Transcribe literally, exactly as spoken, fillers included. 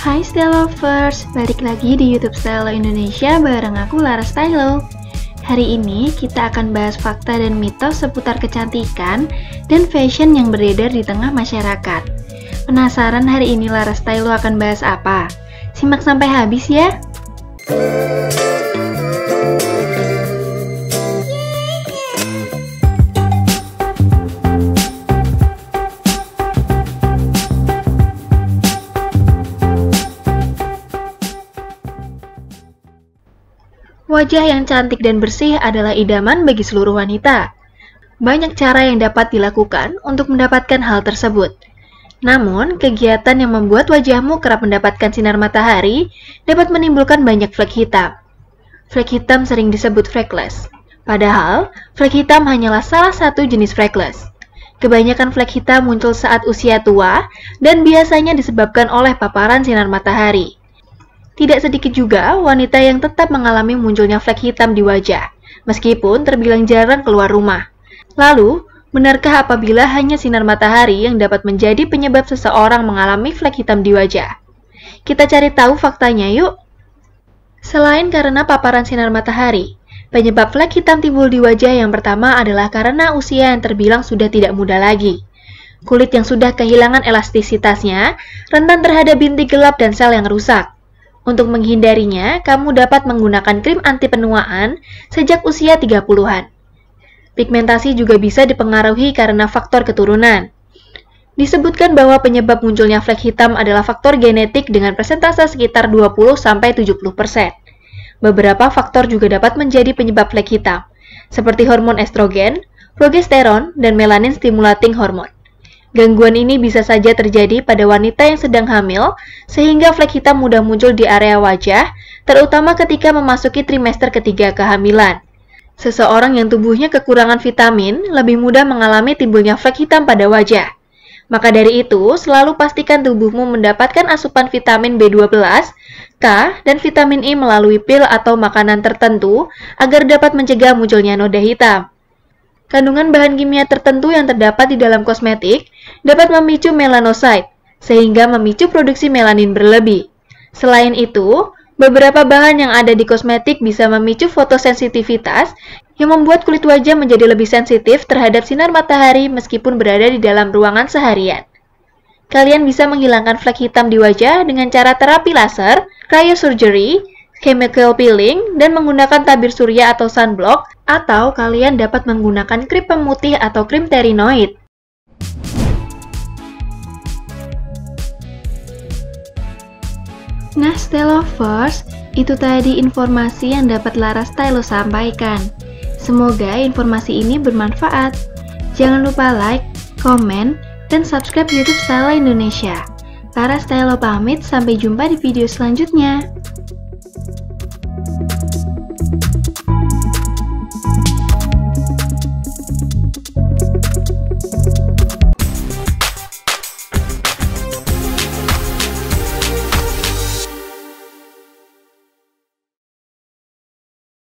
Hai Style Lovers, balik lagi di YouTube Stylo Indonesia bareng aku Laras Stylo. Hari ini kita akan bahas fakta dan mitos seputar kecantikan dan fashion yang beredar di tengah masyarakat. Penasaran hari ini Laras Stylo akan bahas apa? Simak sampai habis ya. Wajah yang cantik dan bersih adalah idaman bagi seluruh wanita. Banyak cara yang dapat dilakukan untuk mendapatkan hal tersebut. Namun, kegiatan yang membuat wajahmu kerap mendapatkan sinar matahari dapat menimbulkan banyak flek hitam. Flek hitam sering disebut freckles. Padahal, flek hitam hanyalah salah satu jenis freckles. Kebanyakan flek hitam muncul saat usia tua dan biasanya disebabkan oleh paparan sinar matahari. Tidak sedikit juga wanita yang tetap mengalami munculnya flek hitam di wajah, meskipun terbilang jarang keluar rumah. Lalu, benarkah apabila hanya sinar matahari yang dapat menjadi penyebab seseorang mengalami flek hitam di wajah? Kita cari tahu faktanya yuk! Selain karena paparan sinar matahari, penyebab flek hitam timbul di wajah yang pertama adalah karena usia yang terbilang sudah tidak muda lagi. Kulit yang sudah kehilangan elastisitasnya, rentan terhadap bintik gelap dan sel yang rusak. Untuk menghindarinya, kamu dapat menggunakan krim anti penuaan sejak usia tiga puluhan. Pigmentasi juga bisa dipengaruhi karena faktor keturunan. Disebutkan bahwa penyebab munculnya flek hitam adalah faktor genetik dengan persentase sekitar dua puluh sampai tujuh puluh persen. Beberapa faktor juga dapat menjadi penyebab flek hitam, seperti hormon estrogen, progesteron, dan melanin stimulating hormone. Gangguan ini bisa saja terjadi pada wanita yang sedang hamil, sehingga flek hitam mudah muncul di area wajah, terutama ketika memasuki trimester ketiga kehamilan. Seseorang yang tubuhnya kekurangan vitamin lebih mudah mengalami timbulnya flek hitam pada wajah. Maka dari itu, selalu pastikan tubuhmu mendapatkan asupan vitamin B dua belas, K, dan vitamin E melalui pil atau makanan tertentu agar dapat mencegah munculnya noda hitam. Kandungan bahan kimia tertentu yang terdapat di dalam kosmetik dapat memicu melanosit, sehingga memicu produksi melanin berlebih. Selain itu, beberapa bahan yang ada di kosmetik bisa memicu fotosensitivitas yang membuat kulit wajah menjadi lebih sensitif terhadap sinar matahari meskipun berada di dalam ruangan seharian. Kalian bisa menghilangkan flek hitam di wajah dengan cara terapi laser, cryosurgery, chemical peeling, dan menggunakan tabir surya atau sunblock, atau kalian dapat menggunakan krim pemutih atau krim terinoid. Nah, Stylo Lovers, itu tadi informasi yang dapat Laras Stylo sampaikan. Semoga informasi ini bermanfaat. Jangan lupa like, komen, dan subscribe YouTube Stylo Indonesia. Laras Stylo pamit, sampai jumpa di video selanjutnya.